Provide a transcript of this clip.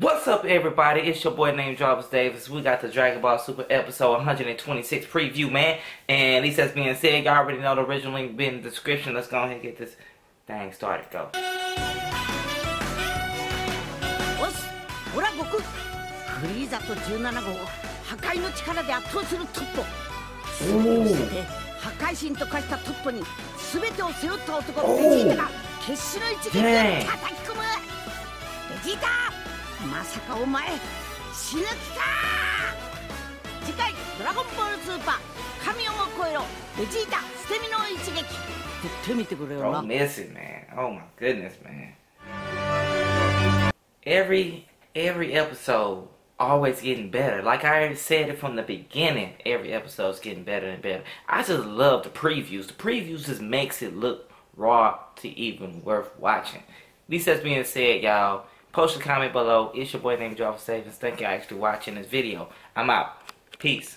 What's up, everybody? It's your boy named Jarvis Davis. We got the Dragon Ball Super episode 126 preview, man. And this has been said, y'all already know the original link been in the description. Let's go ahead and get this thing started. Go. Oh. まさかお前死ぬ気か次回ドラゴンボールスーパー神をも超えろベジータ捨て身の一撃ってみてくれよな Don't miss it, man. Oh my goodness, man. Every episode always getting better. Like I said it from the beginning, every episode's getting better and better. I just love the previews. The previews just makes it look raw to even worth watching. This has been said, y'all. Post a comment below. It's your boy named Jarvis Davis. Thank y'all for watching this video. I'm out. Peace.